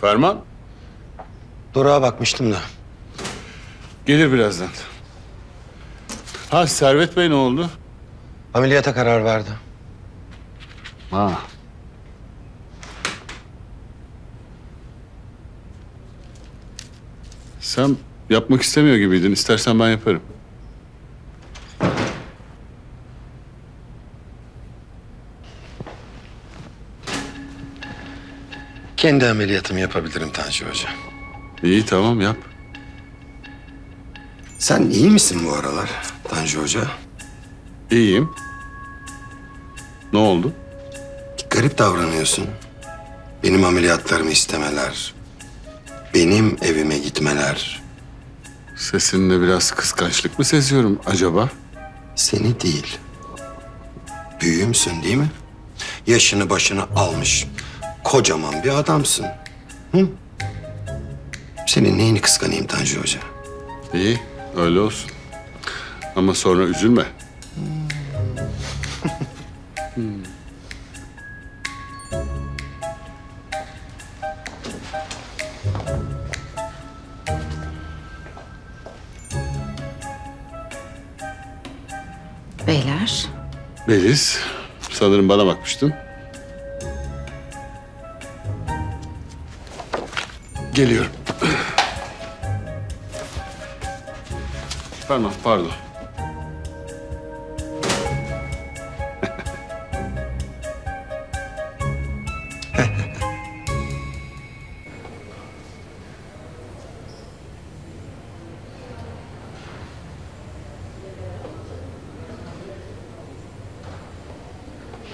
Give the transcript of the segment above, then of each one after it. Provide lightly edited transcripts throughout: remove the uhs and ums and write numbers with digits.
Ferman? Doruk'a bakmıştım da. Gelir birazdan. Ha, Servet Bey ne oldu? Ameliyata karar verdi. Ha. Sen yapmak istemiyor gibiydin. İstersen ben yaparım. Kendi ameliyatımı yapabilirim Tanju Hoca. İyi, tamam yap. Sen iyi misin bu aralar Tanju Hoca? İyiyim. Ne oldu? Garip davranıyorsun. Benim ameliyatlarımı istemeler, benim evime gitmeler. Sesinde biraz kıskançlık mı seziyorum acaba? Seni değil. Büyüğümsün değil mi? Yaşını başını almış, kocaman bir adamsın. Hı? Senin neyini kıskanayım Tanju Hoca? İyi, öyle olsun. Ama sonra üzülme. Beyler. Beliz, sanırım bana bakmıştın. Geliyorum. Ferman, pardon.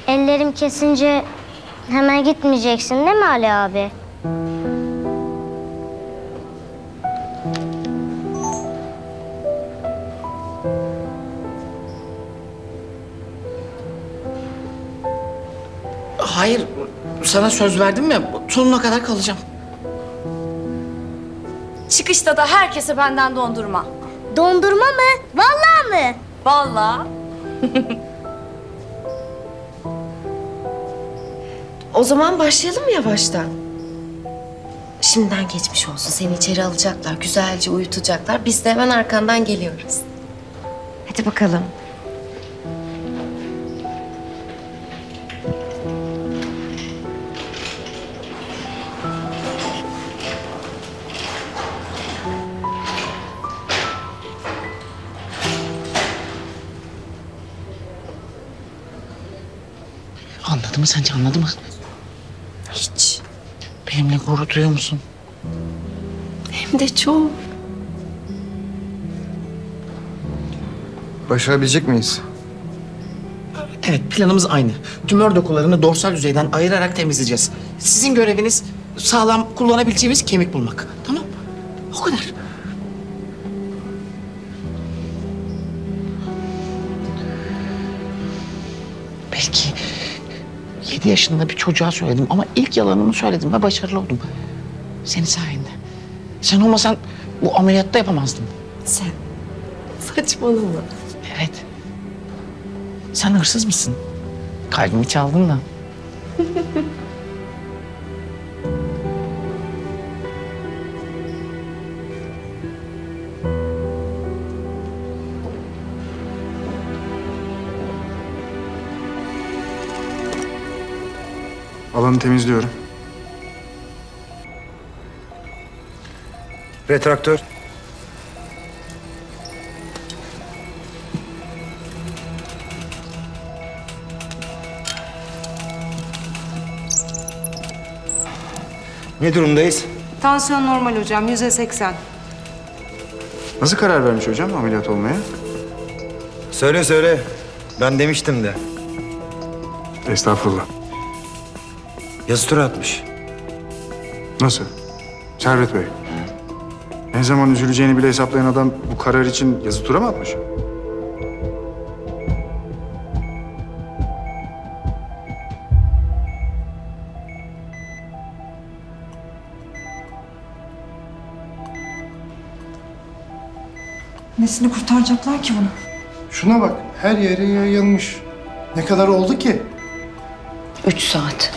Ellerim kesince hemen gitmeyeceksin değil mi Ali abi? Hayır, sana söz verdim ya, sonuna kadar kalacağım. Çıkışta da herkese benden dondurma. Dondurma mı? Vallahi mı? Vallahi. O zaman başlayalım mı yavaştan? Şimdiden geçmiş olsun. Seni içeri alacaklar, güzelce uyutacaklar. Biz de hemen arkandan geliyoruz. Hadi bakalım. Anladı mı sence? Anladı mı? Hiç. Benimle gurur duyuyor musun? Hem de çok. Başarabilecek miyiz? Evet, planımız aynı. Tümör dokularını dorsal yüzeyden ayırarak temizleyeceğiz. Sizin göreviniz sağlam kullanabileceğimiz kemik bulmak. Tamam? O kadar. Belki 7 yaşında bir çocuğa söyledim ama ilk yalanımı söyledim ve başarılı oldum. Senin sayende. Sen olmasan bu ameliyatta yapamazdım. Sen? Saçmalama. Evet. Sen hırsız mısın? Kalbimi çaldın da. Alanı temizliyorum. Retraktör. Ne durumdayız? Tansiyon normal hocam, 180. Nasıl karar vermiş hocam ameliyat olmaya? Söyle söyle, ben demiştim de. Estağfurullah. Yazı tura atmış. Nasıl? Servet Bey. Ne zaman üzüleceğini bile hesaplayan adam bu karar için yazı tura mı atmış? Nesini kurtaracaklar ki bunu? Şuna bak, her yere yayılmış. Ne kadar oldu ki? 3 saat.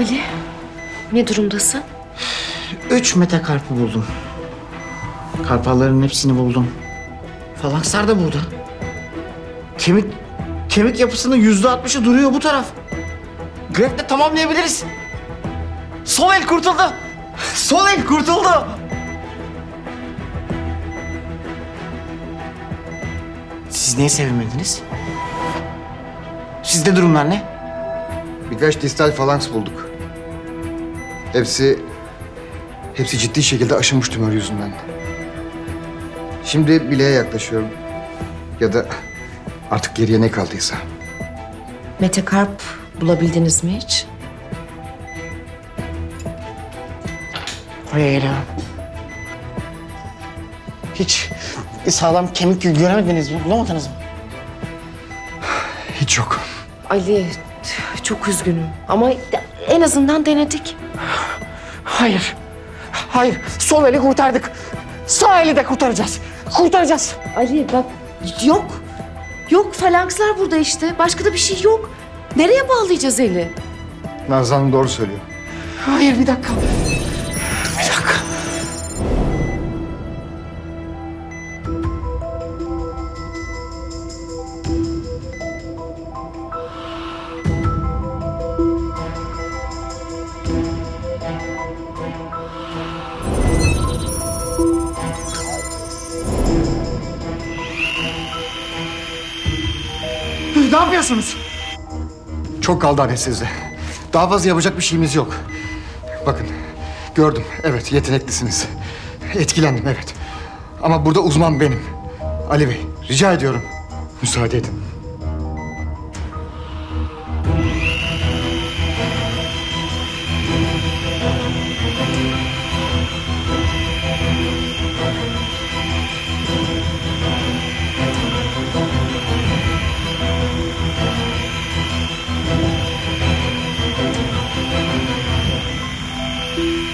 Ali, ne durumdasın? 3 metakarpı buldum. Karpalların hepsini buldum. Falankslar da burada. Kemik yapısının %60'ı duruyor bu taraf. Grefle tamamlayabiliriz. Sol el kurtuldu. Sol el kurtuldu. Siz neye sevinmediniz? Sizde durumlar ne? Birkaç distal falanks bulduk. Hepsi ciddi şekilde aşınmış tümör yüzünden. Şimdi bileğe yaklaşıyorum. Ya da artık geriye ne kaldıysa. Metakarp bulabildiniz mi hiç? Hayır. Hiç sağlam kemik göremediniz mi? Bulamadınız mı? Hiç yok. Ali, çok üzgünüm ama en azından denedik. Hayır. Hayır, sol eli kurtardık. Sağ eli de kurtaracağız. Kurtaracağız. Ali bak, yok. Yok, falankslar burada işte. Başka da bir şey yok. Nereye bağlayacağız eli? Nazan doğru söylüyor. Hayır, bir dakika. Bir dakika. Ne yapıyorsunuz? Çok kaldı anestezide. Daha fazla yapacak bir şeyimiz yok. Bakın, gördüm. Evet, yeteneklisiniz. Etkilendim, evet. Ama burada uzman benim. Ali Bey, rica ediyorum. Müsaade edin.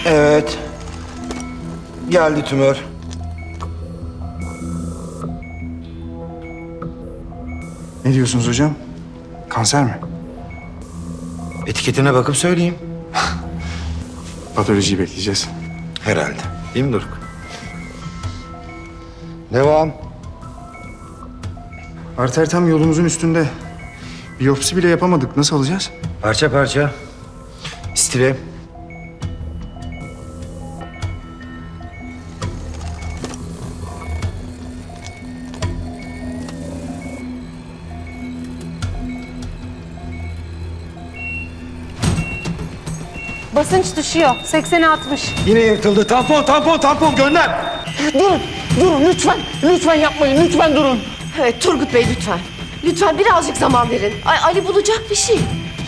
Evet. Geldi tümör. Ne diyorsunuz hocam? Kanser mi? Etiketine bakıp söyleyeyim. Patolojiyi bekleyeceğiz. Herhalde. Değil mi Doruk? Devam. Arter tam yolumuzun üstünde. Biyopsi bile yapamadık. Nasıl alacağız? Parça parça. İstire. Basınç düşüyor. 80-60. Yine yırtıldı. Tampon gönder. Durun lütfen yapmayın. Lütfen durun. Evet, Turgut Bey lütfen. Lütfen birazcık zaman verin. Ali bulacak bir şey.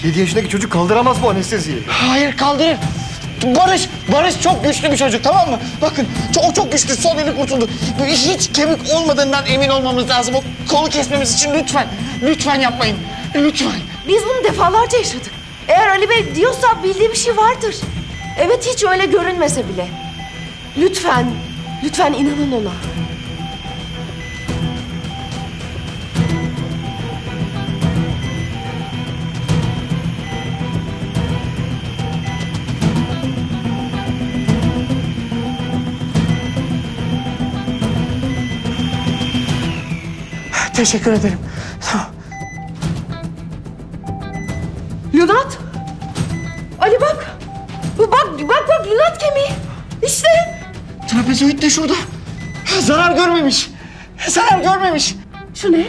7 yaşındaki çocuk kaldıramaz bu anesteziyi. Hayır, kaldırır. Barış çok güçlü bir çocuk, tamam mı? Bakın o çok güçlü. Sol eli kurtuldu. Hiç kemik olmadığından emin olmamız lazım. O kolu kesmemiz için lütfen yapmayın. Lütfen. Biz bunu defalarca yaşadık. Eğer Ali Bey diyorsa bildiği bir şey vardır. Evet, hiç öyle görünmese bile. Lütfen inanın ona. Teşekkür ederim. Lunat! Ali bak! Bak lunat kemiği! İşte! Trapezoid de şurada. Zarar görmemiş. Şu ne?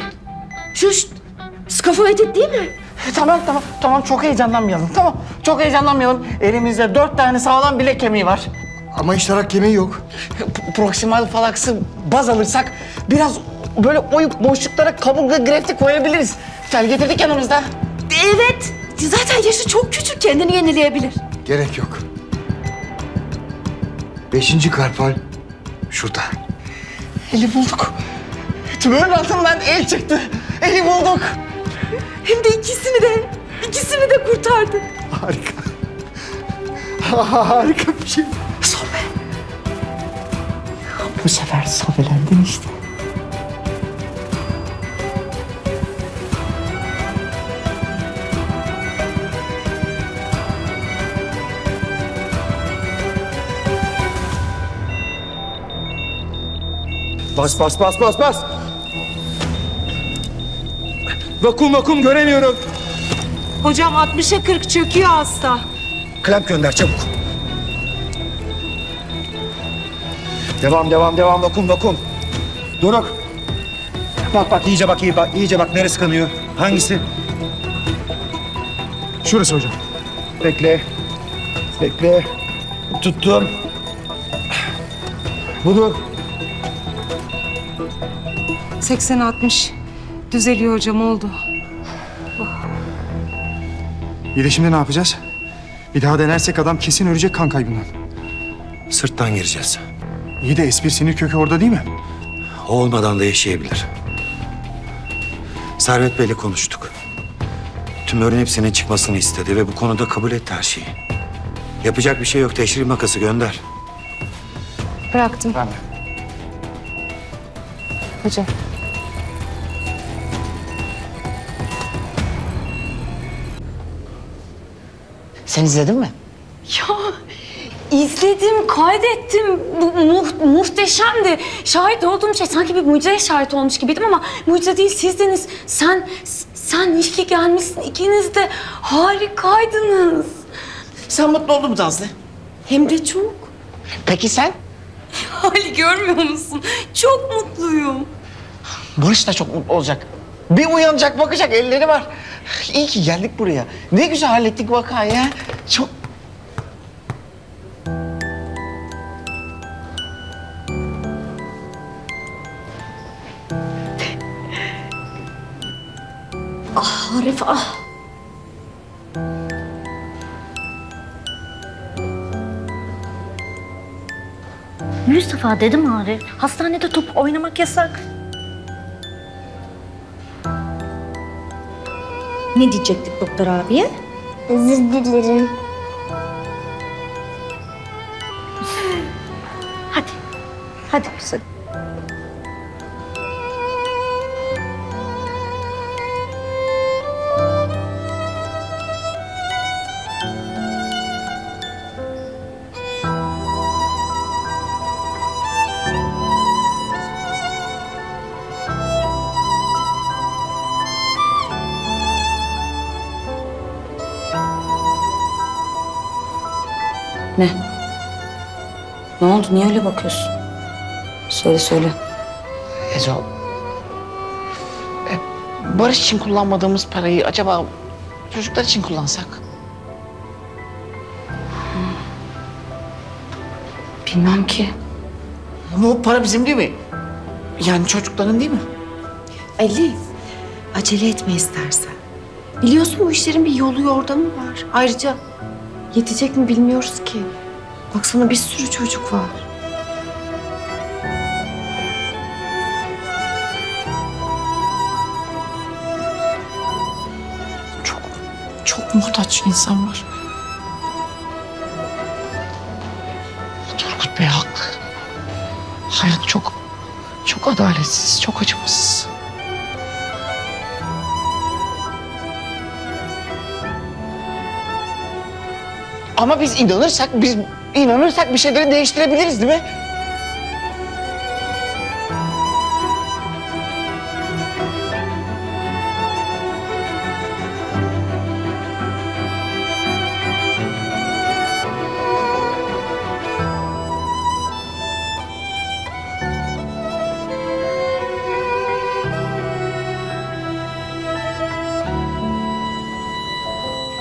Şu skafoidit değil mi? Tamam çok heyecanlanmayalım. Elimizde 4 tane sağlam bilek kemiği var. Ama iştarak kemiği yok. Proksimal falaksı baz alırsak biraz böyle oyup boşluklara kaburga grefti koyabiliriz. Tel getirdik yanımızda. Evet! Zaten yaşı çok küçük, kendini yenileyebilir. Gerek yok. 5. karpal şurada. Eli bulduk. Tümörün altından el çıktı. Eli bulduk. Hem de ikisini de kurtardık. Harika. Harika bir şey. Sobe. Bu sefer sobelendin işte. Bas bas bas bas bas. Vakum vakum göremiyorum. Hocam 60'a 40 çöküyor hasta. Klemp gönder çabuk. Devam devam devam vakum vakum. Doruk. Bak bak iyice bak iyice bak neresi kanıyor? Hangisi? Şurası hocam. Bekle. Bekle. Tuttum. Budur. 80-60. Düzeliyor hocam, oldu. Oh. İyi de şimdi ne yapacağız? Bir daha denersek adam kesin ölecek kan kaybından. Sırttan gireceğiz. İyi de S1 sinir kökü orada değil mi? O olmadan da yaşayabilir. Servet Bey'le konuştuk. Tümörün hepsinin çıkmasını istedi ve bu konuda kabul etti her şeyi. Yapacak bir şey yok. Teşrif makası gönder. Bıraktım. Ben de. Hocam. Sen izledin mi? Ya izledim, kaydettim. Muhteşemdi. Şahit olduğum şey sanki bir mucizeye şahit olmuş gibiydim ama mucize değil sizdiniz. Sen iki gelmişsin. İkiniz de harikaydınız. Sen mutlu oldun mu Nazlı? Hem de çok. Peki sen? Ali görmüyor musun? Çok mutluyum. Barış da çok mutlu olacak. Bir uyanacak, bakacak, elleri var. İyi ki geldik buraya. Ne güzel hallettik vakayı ya. Çok... Ah Arif, ah. Mustafa dedim Arif, hastanede top oynamak yasak. Ne diyecektik doktor abiye? Özür dilerim. Hadi. Hadi kızım. Ne? Ne oldu? Niye öyle bakıyorsun? Söyle. Ezo. Barış için kullanmadığımız parayı acaba çocuklar için kullansak? Bilmem ki. Ama o para bizim değil mi? Yani çocukların değil mi? Ali, acele etme istersen. Biliyorsun bu işlerin bir yolu yordamı var. Ayrıca... Yetecek mi bilmiyoruz ki. Baksana bir sürü çocuk var. Çok muhtaç insan var. Turgut Bey haklı. Hayat çok adaletsiz, çok acımasız. Ama biz inanırsak bir şeyleri değiştirebiliriz değil mi?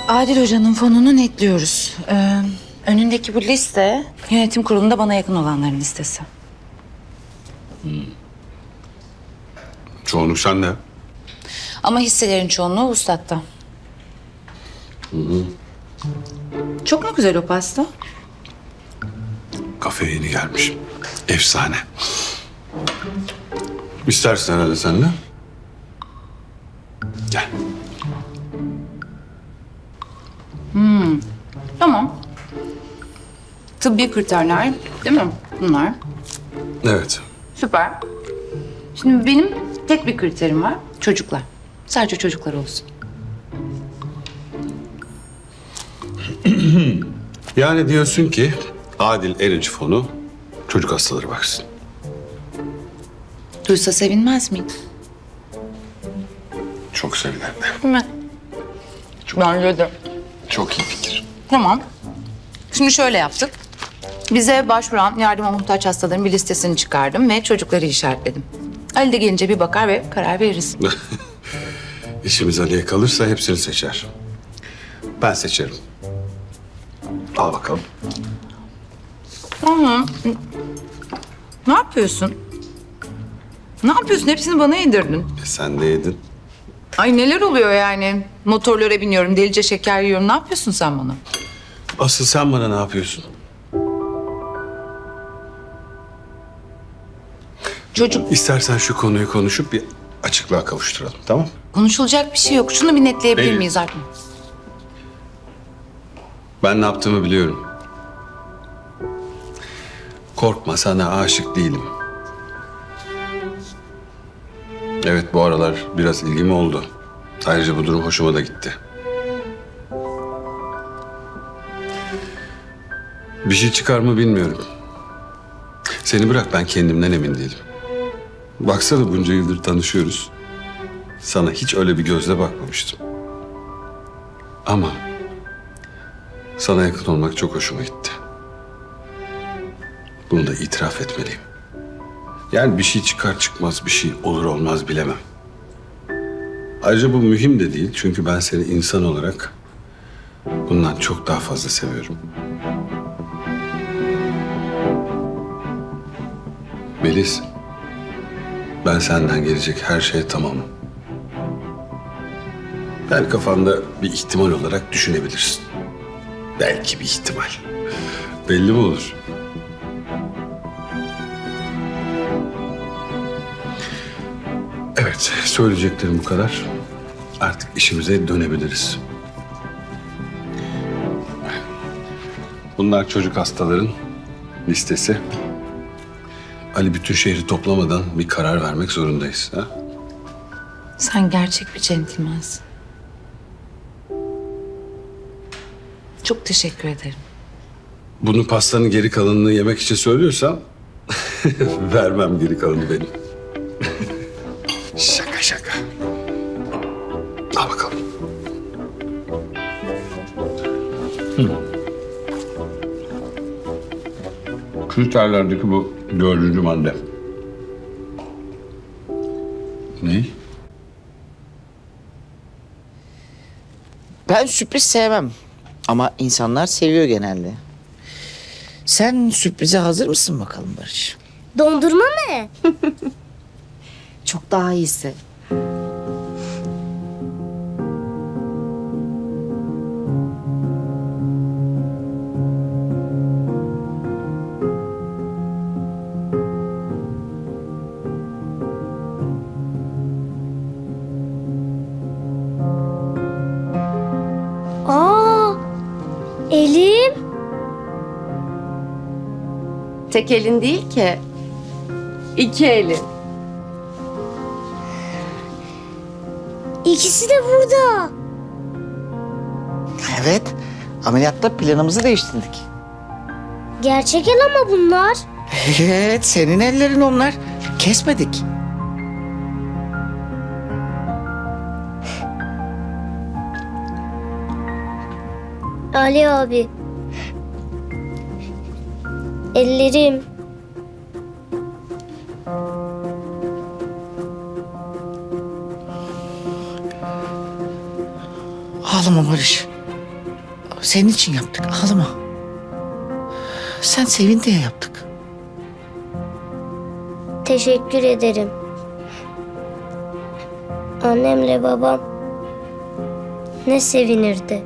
Adil Hoca'nın fonunu netliyoruz. Önündeki bu liste yönetim kurulunda bana yakın olanların listesi. Çoğunluk sende. Ama hisselerin çoğunluğu ustatta. Çok mu güzel o pasta? Kafeye yeni gelmiş. Efsane. İstersen herhalde sen de. Gel. Tamam. Tıbbi kriterler, değil mi bunlar? Evet. Süper. Şimdi benim tek bir kriterim var. Çocuklar. Sadece çocuklar olsun. Yani diyorsun ki Adil Erici fonu çocuk hastaları baksın. Duysa sevinmez miydi? Çok sevinirdi. Değil mi? Çok, bence de. Çok iyi fikir. Tamam. Şimdi şöyle yaptık. Bize başvuran yardıma muhtaç hastaların bir listesini çıkardım ve çocukları işaretledim. Ali de gelince bir bakar ve karar veririz. İşimiz Ali'ye kalırsa hepsini seçer. Ben seçerim. Al bakalım. Ama ne yapıyorsun? Ne yapıyorsun? Hepsini bana yedirdin. Sen de yedin. Ay neler oluyor yani? Motorlara biniyorum, delice şeker yiyorum. Ne yapıyorsun sen bana? Asıl sen bana ne yapıyorsun? Çocuk... İstersen şu konuyu konuşup bir açıklığa kavuşturalım, tamam? Konuşulacak bir şey yok. Şunu bir netleyebilir miyiz artık? Ben ne yaptığımı biliyorum. Korkma, sana aşık değilim. Evet, bu aralar biraz ilgim oldu. Ayrıca bu durum hoşuma da gitti. Bir şey çıkar mı bilmiyorum. Seni bırak, ben kendimden emin değilim. Baksana, bunca yıldır tanışıyoruz. Sana hiç öyle bir gözle bakmamıştım. Ama sana yakın olmak çok hoşuma gitti. Bunu da itiraf etmeliyim. Yani bir şey çıkar çıkmaz, bir şey olur olmaz bilemem. Ayrıca bu mühim de değil, çünkü ben seni insan olarak bundan çok daha fazla seviyorum. Beliz, ben senden gelecek her şeye tamamım. Yani kafanda bir ihtimal olarak düşünebilirsin. Belki bir ihtimal. Belli mi olur? Evet, söyleyeceklerim bu kadar. Artık işimize dönebiliriz. Bunlar çocuk hastaların listesi. Ali, bütün şehri toplamadan bir karar vermek zorundayız. Ha? Sen gerçek bir centilmensin. Çok teşekkür ederim. Bunu pastanın geri kalanını yemek için söylüyorsam... vermem geri kalanını benim. Şaka şaka. Al bakalım. Kriterlerdeki bu 4. madde. Ne? Ben sürpriz sevmem. Ama insanlar seviyor genelde. Sen sürprize hazır mısın bakalım Barış? Dondurma mı? Çok daha iyisi. Elim. Tek elin değil ki. 2 elin. İkisi de burada. Evet. Ameliyatta planımızı değiştirdik. Gerçek el ama bunlar. Evet, senin ellerin onlar. Kesmedik. Ali abi. Ellerim. Ağlama Barış. Senin için yaptık, ağlama. Sen sevin diye yaptık. Teşekkür ederim. Annemle babam ne sevinirdi.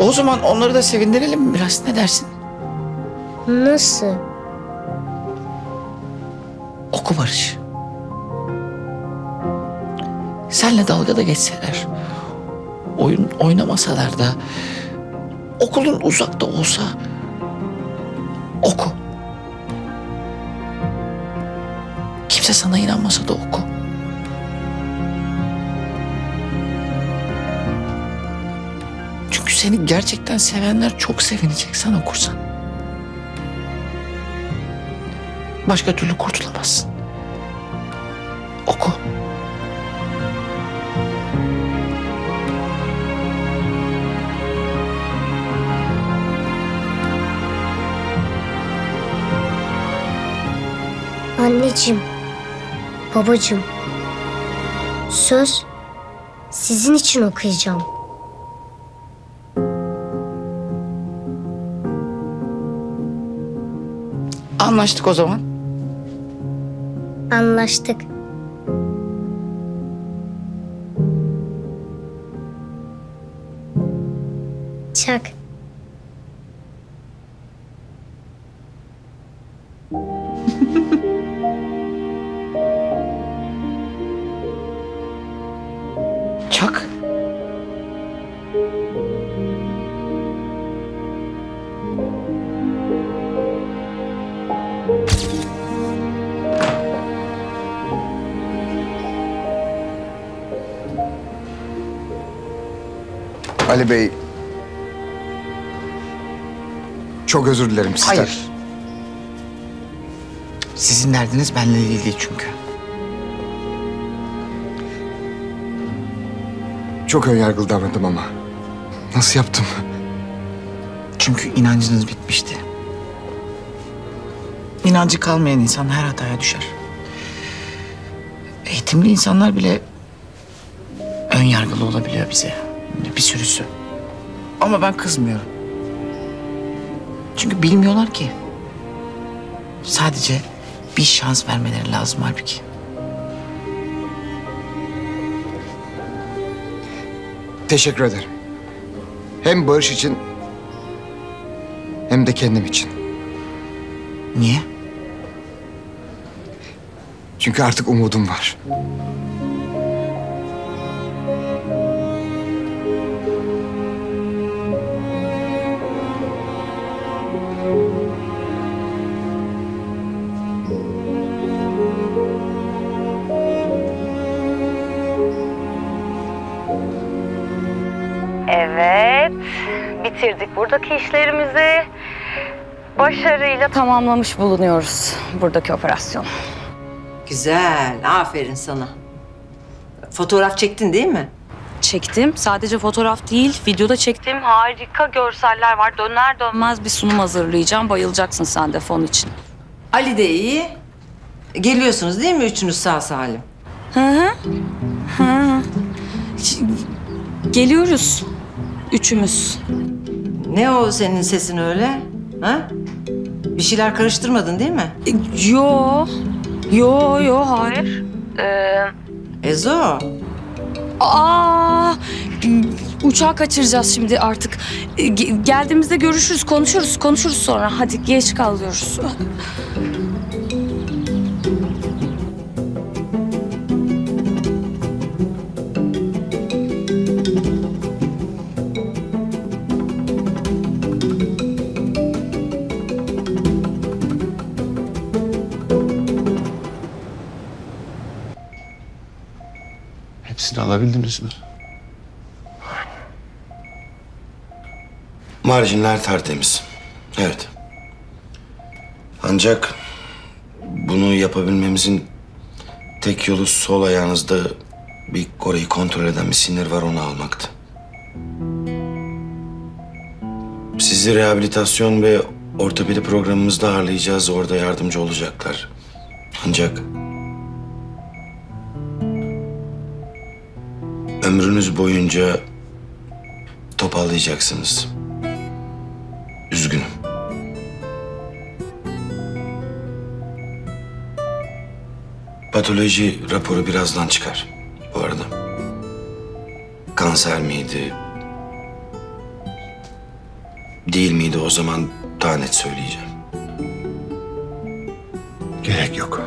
O zaman onları da sevindirelim mi biraz? Ne dersin? Nasıl? Oku Barış. Senle dalgada geçseler, oyun oynamasalar da, okulun uzakta olsa oku. Kimse sana inanmasa da oku. Çünkü seni gerçekten sevenler çok sevinecek sen okursan. Başka türlü kurtulamazsın. Oku. Anneciğim, babacığım, söz sizin için okuyacağım. Anlaştık o zaman. Anlaştık. Çak. Çak. Ali Bey, çok özür dilerim sizden. Hayır. Sizin derdiniz benimle ilgili değil çünkü. Çok önyargılı davrandım ama. Nasıl yaptım? Çünkü inancınız bitmişti. İnancı kalmayan insan her hataya düşer. Eğitimli insanlar bile önyargılı olabiliyor bize. Bir sürüsü. Ama ben kızmıyorum. Çünkü bilmiyorlar ki. Sadece bir şans vermeleri lazım halbuki. Teşekkür ederim. Hem Barış için hem de kendim için. Niye? Çünkü artık umudum var. Evet, bitirdik buradaki işlerimizi. Başarıyla tamamlamış bulunuyoruz buradaki operasyonu. Güzel, aferin sana. Fotoğraf çektin değil mi? Çektim. Sadece fotoğraf değil, videoda çektim. Harika görseller var. Döner dönmez bir sunum hazırlayacağım. Bayılacaksın sen de fon için. Ali de iyi. Geliyorsunuz değil mi üçünüz sağ salim? Hı. Hı. Geliyoruz. Üçümüz. Ne o senin sesin öyle? Ha? Bir şeyler karıştırmadın değil mi? Yo, hayır. Ezo. Aa, uçağı kaçıracağız şimdi artık. Geldiğimizde görüşürüz, konuşuruz sonra. Hadi geç kalıyoruz. Alabildiniz mi? Marjinler tertemiz. Evet. Ancak bunu yapabilmemizin tek yolu sol ayağınızda bir orayı kontrol eden bir sinir var onu almaktı. Sizi rehabilitasyon ve ortopedi programımızda ağırlayacağız. Orada yardımcı olacaklar. Ancak ömrünüz boyunca toparlayacaksınız. Üzgünüm. Patoloji raporu birazdan çıkar bu arada. Kanser miydi? Değil miydi o zaman daha net söyleyeceğim. Gerek yok.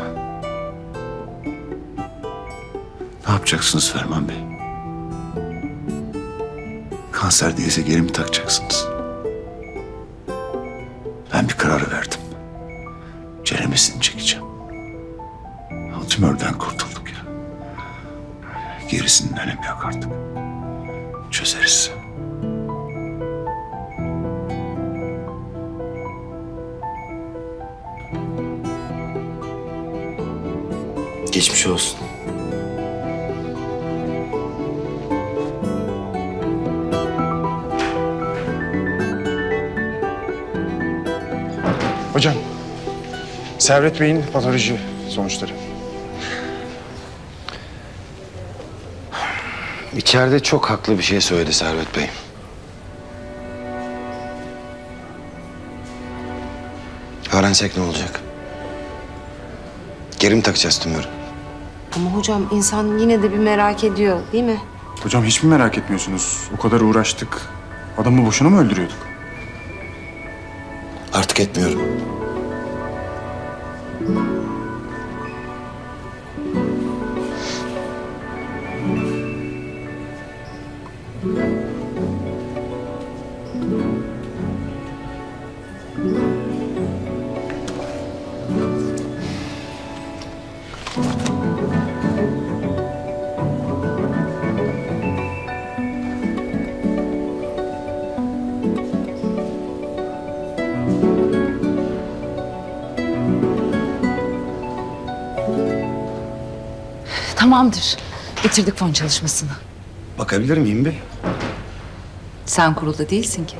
Ne yapacaksınız Ferman Bey? Kanser değilse geri mi takacaksınız? Ben bir karar verdim. Ceremesini çekeceğim. Altı tümörden kurtulduk ya. Gerisinin önemi yok artık. Çözeriz. Geçmiş olsun. Hocam, Servet Bey'in patoloji sonuçları. İçeride çok haklı bir şey söyledi Servet Bey. Öğrensek ne olacak? Geri mi takacağız tümörü? Ama hocam insan yine de bir merak ediyor, değil mi? Hocam hiç mi merak etmiyorsunuz? O kadar uğraştık. Adamı boşuna mı öldürüyorduk? Artık etmiyorum. Tamamdır. Bitirdik fon çalışmasını. Bakabilir miyim bir? Sen kurulda değilsin ki.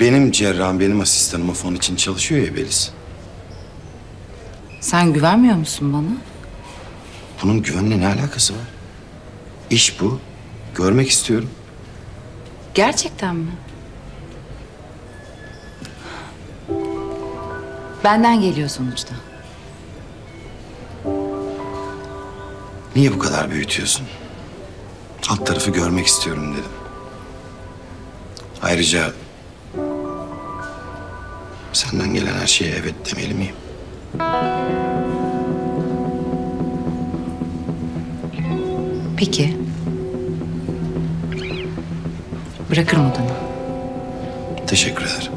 Benim cerrahım, benim asistanım o fon için çalışıyor ya Beliz. Sen güvenmiyor musun bana? Bunun güvenle ne alakası var? İş bu. Görmek istiyorum. Gerçekten mi? Benden geliyor sonuçta. Niye bu kadar büyütüyorsun? Alt tarafı görmek istiyorum dedim. Ayrıca senden gelen her şeye evet demeli miyim? Peki. Bırakırım odanı. Teşekkür ederim.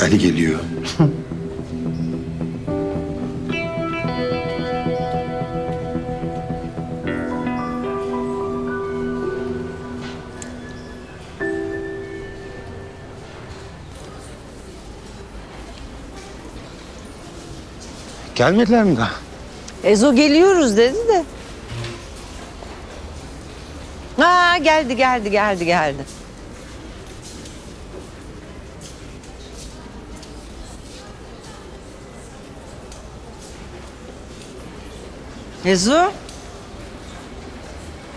Ali geliyor. Gelmediler mi daha? Ezo geliyoruz dedi de. Ha geldi. Ezo,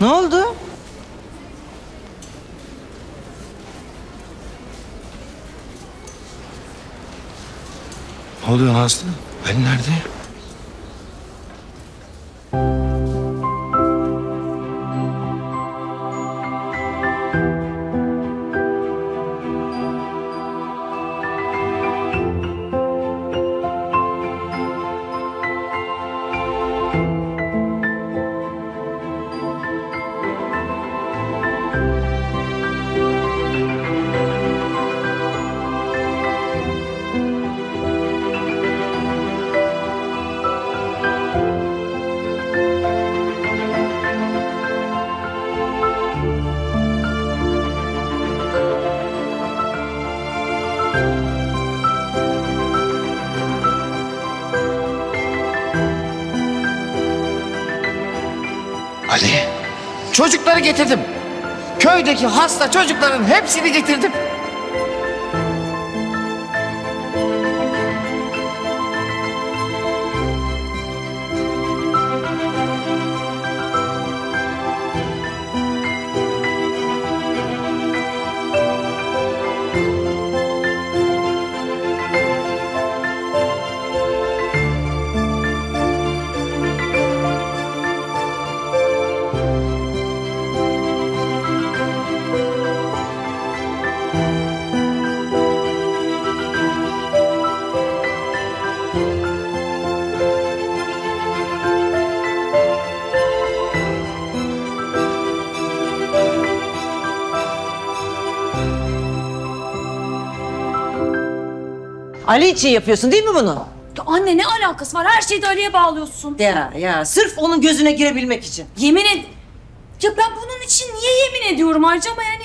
ne oldu? Ne oluyor Nazlı? Ali nerede? Çocukları getirdim. Köydeki hasta çocukların hepsini getirdim. Ali için yapıyorsun değil mi bunu? Ya anne ne alakası var? Her şeyi de Ali'ye bağlıyorsun. Ya sırf onun gözüne girebilmek için. Yemin ed... Ya ben bunun için niye yemin ediyorum harca ama yani...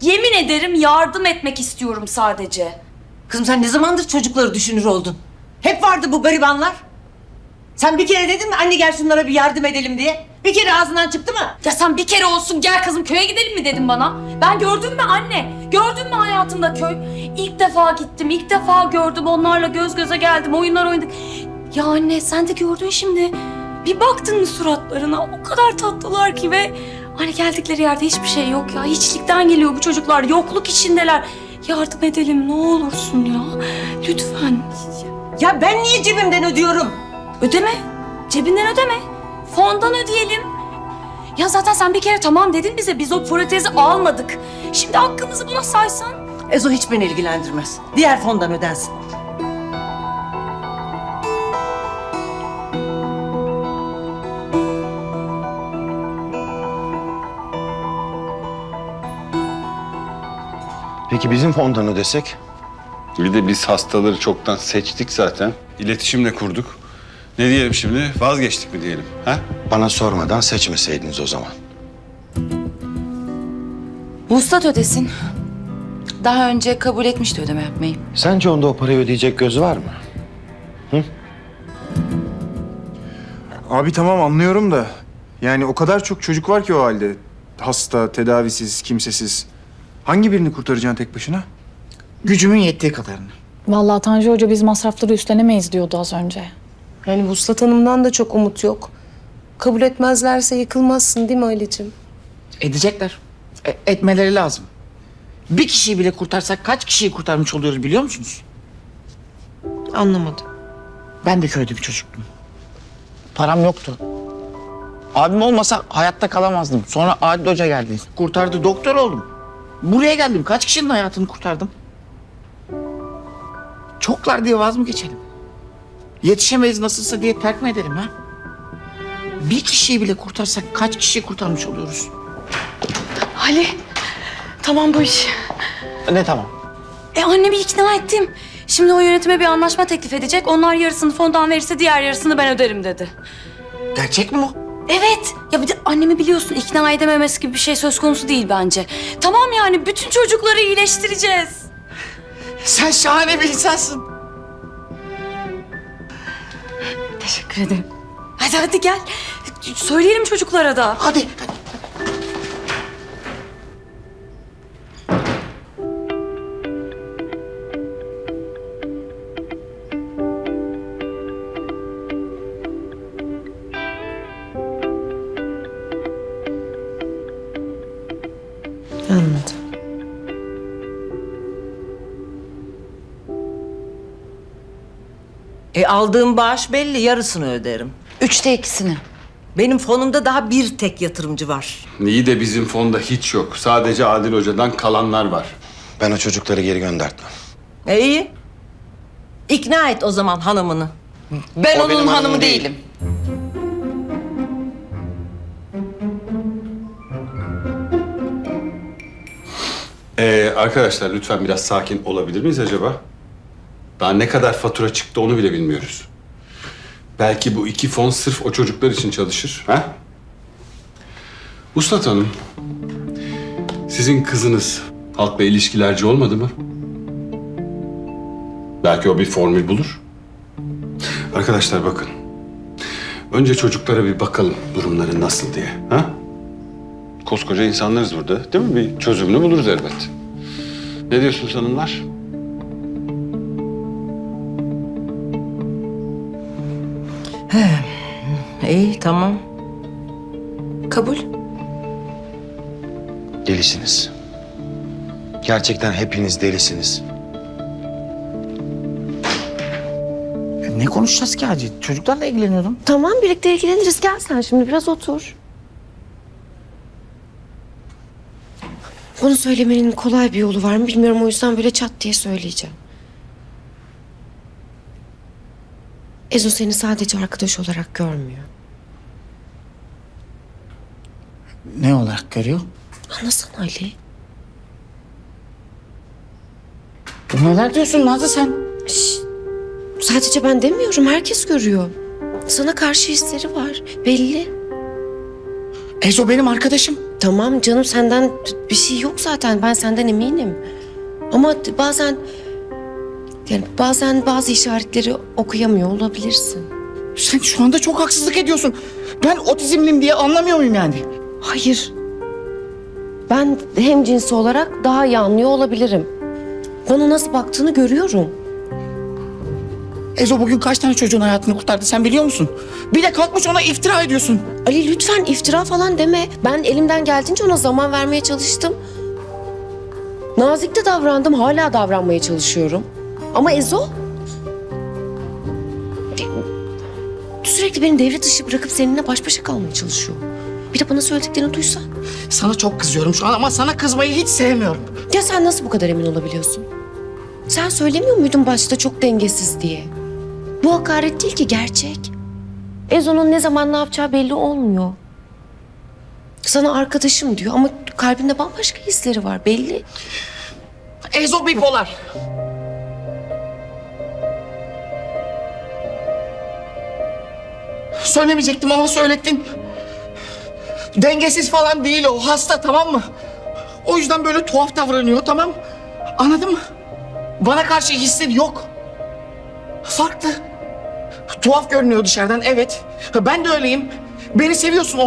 Yemin ederim yardım etmek istiyorum sadece. Kızım sen ne zamandır çocukları düşünür oldun? Hep vardı bu garibanlar. Sen bir kere dedin mi anne gel şunlara bir yardım edelim diye? Bir kere ağzından çıktı mı? Ya sen bir kere olsun gel kızım köye gidelim mi dedin bana? Ben gördün mü anne? Gördün mü hayatımda köy? İlk defa gittim, ilk defa gördüm. Onlarla göz göze geldim, oyunlar oynadık. Ya anne sen de gördün şimdi. Bir baktın mı suratlarına? O kadar tatlılar ki ve... Hani geldikleri yerde hiçbir şey yok ya. Hiçlikten geliyor bu çocuklar. Yokluk içindeler. Yardım edelim ne olursun ya. Lütfen. Ya ben niye cebimden ödüyorum? Ödeme. Cebinden ödeme. Fondan ödeyelim. Ya zaten sen bir kere tamam dedin bize. Biz o protezi almadık. Şimdi hakkımızı buna saysan. Ezo hiç beni ilgilendirmez. Diğer fondan ödensin. Peki bizim fondan ödesek? Bir de biz hastaları çoktan seçtik zaten. İletişimle kurduk. Ne diyelim şimdi? Vazgeçtik mi diyelim? Ha? Bana sormadan seçmeseydiniz o zaman. Vuslat ödesin. Daha önce kabul etmişti ödeme yapmayı. Sence onda o parayı ödeyecek göz var mı? Hı? Abi tamam anlıyorum da. Yani o kadar çok çocuk var ki o halde. Hasta, tedavisiz, kimsesiz. Hangi birini kurtaracaksın tek başına? Gücümün yettiği kadarını. Vallahi Tanju Hoca biz masrafları üstlenemeyiz diyordu az önce. Yani Vuslat Hanım'dan da çok umut yok. Kabul etmezlerse yıkılmazsın değil mi Ali'ciğim? Edecekler. Etmeleri lazım. Bir kişiyi bile kurtarsak kaç kişiyi kurtarmış oluyoruz biliyor musunuz? Anlamadım. Ben de köyde bir çocuktum. Param yoktu. Abim olmasa hayatta kalamazdım. Sonra Adil Hoca geldi. Kurtardı, doktor oldum. Buraya geldim. Kaç kişinin hayatını kurtardım? Çoklar diye vaz mı geçelim? Yetişemeyiz nasılsa diye terk mi edelim ha? Bir kişiyi bile kurtarsak kaç kişiyi kurtarmış oluyoruz? Ali, tamam bu iş. Ne tamam? Annemi ikna ettim. Şimdi o yönetime bir anlaşma teklif edecek. Onlar yarısını fondan verirse diğer yarısını ben öderim dedi. Gerçek mi bu? Evet. Ya bir de annemi biliyorsun ikna edememesi gibi bir şey söz konusu değil bence. Tamam yani bütün çocukları iyileştireceğiz. Sen şahane bir insansın. Teşekkür ederim. Hadi gel. Söyleyelim çocuklara da. Hadi. Aldığım bağış belli, yarısını öderim. 3'te 2'sini. Benim fonumda daha bir tek yatırımcı var. İyi de bizim fonda hiç yok. Sadece Adil Hoca'dan kalanlar var. Ben o çocukları geri göndertmem. İyi. İkna et o zaman hanımını. Ben o onun hanımı değilim. Arkadaşlar lütfen biraz sakin olabilir miyiz acaba? Daha ne kadar fatura çıktı onu bile bilmiyoruz. Belki bu 2 fon sırf o çocuklar için çalışır. Ha? Vuslat Hanım, sizin kızınız halkla ilişkilerci olmadı mı? Belki o bir formül bulur. Arkadaşlar bakın. Önce çocuklara bir bakalım durumları nasıl diye. Ha? Koskoca insanlarız burada değil mi? Bir çözümünü buluruz elbet. Ne diyorsunuz hanımlar? İyi, tamam. Kabul. Delisiniz. Gerçekten hepiniz delisiniz. Ne konuşacağız ki hacı? Çocuklarla ilgileniyordum. Tamam, birlikte ilgileniriz. Gel sen şimdi biraz otur. Bunu söylemenin kolay bir yolu var mı bilmiyorum. O yüzden böyle çat diye söyleyeceğim. Ezo seni sadece arkadaş olarak görmüyor. Ne olarak görüyor? Anlasana Ali. Neler diyorsun Nazlı sen? Şşş. Sadece ben demiyorum, herkes görüyor. Sana karşı hisleri var, belli. Ezo benim arkadaşım. Tamam canım, senden bir şey yok zaten, ben senden eminim. Ama bazen, yani bazen bazı işaretleri okuyamıyor olabilirsin. Sen şu anda çok haksızlık ediyorsun. Ben otizmliyim diye anlamıyor muyum yani? Hayır. Ben hemcinsi olarak daha iyi anlıyor olabilirim. Bana nasıl baktığını görüyorum. Ezo bugün kaç tane çocuğun hayatını kurtardı sen biliyor musun? Bir de kalkmış ona iftira ediyorsun. Ali lütfen iftira falan deme. Ben elimden geldiğince ona zaman vermeye çalıştım. Nazik de davrandım, hala davranmaya çalışıyorum. Ama Ezo... sürekli beni devre dışı bırakıp seninle baş başa kalmaya çalışıyor. Bir de bana söylediklerini duysan. Sana çok kızıyorum şu an ama sana kızmayı hiç sevmiyorum. Ya sen nasıl bu kadar emin olabiliyorsun? Sen söylemiyor muydun başta çok dengesiz diye? Bu hakaret değil ki, gerçek. Ezo'nun ne zaman ne yapacağı belli olmuyor. Sana arkadaşım diyor ama kalbinde bambaşka hisleri var, belli. Ezo bipolar. Söylemeyecektim ama söylettin. Dengesiz falan değil o, hasta, tamam mı? O yüzden böyle tuhaf davranıyor, tamam? Anladın mı? Bana karşı hisleri yok. Farklı. Tuhaf görünüyor dışarıdan, evet. Ben de öyleyim. Beni seviyorsun,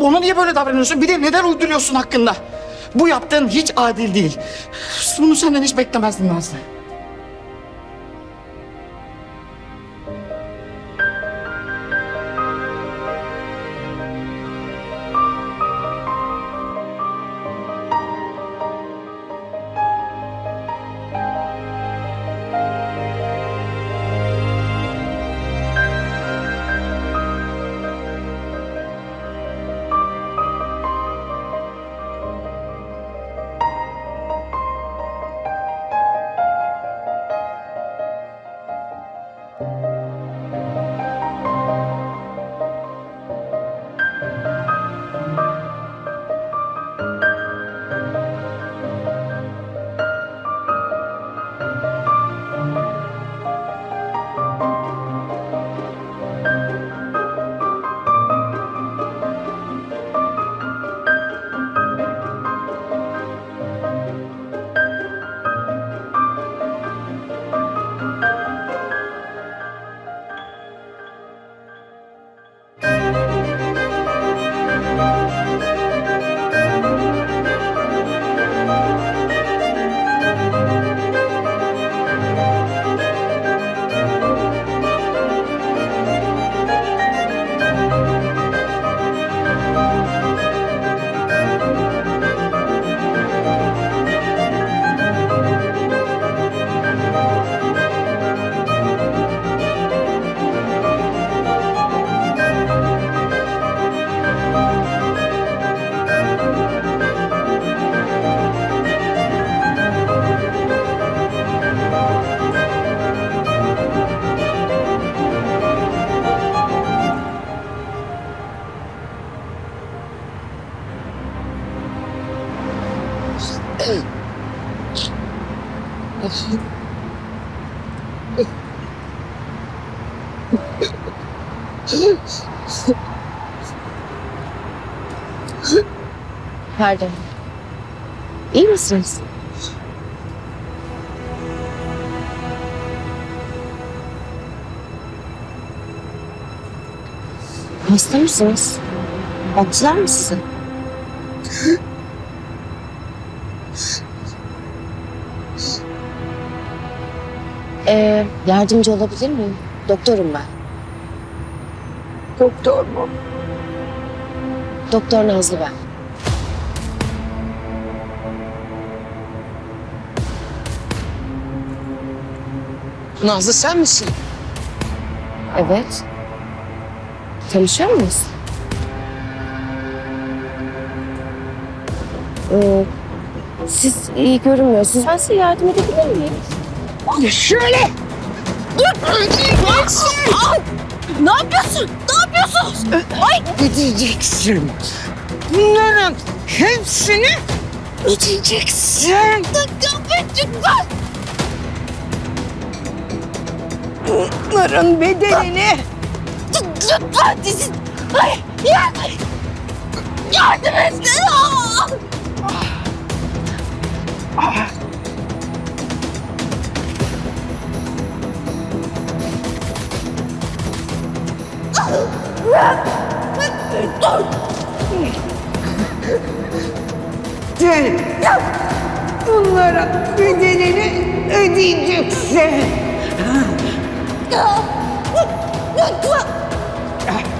ona niye böyle davranıyorsun? Bir de neden uyduruyorsun hakkında? Bu yaptığın hiç adil değil. Bunu senden hiç beklemezdim Nazlı. Pardon. İyi misiniz? Hasta mısınız? Baktılar mı size? Yardımcı olabilir miyim? Doktorum ben. Doktor mu? Doktor Nazlı ben. Nazlı sen misin? Evet. Tanışıyor muyuz? Siz iyi görünmüyorsunuz. Ben size yardım edebilir miyim? Ay şöyle! Dur! Ne yapıyorsun? Ne yapıyorsun? Ay! Ödeyeceksin. Bunların hepsini ödeyeceksin. Dur! yaptıkların bedelini... Lütfen sizin... Hayır, yardım edin! Dur! Sen bunlara bedelini ödeyeceksin. Lütfen!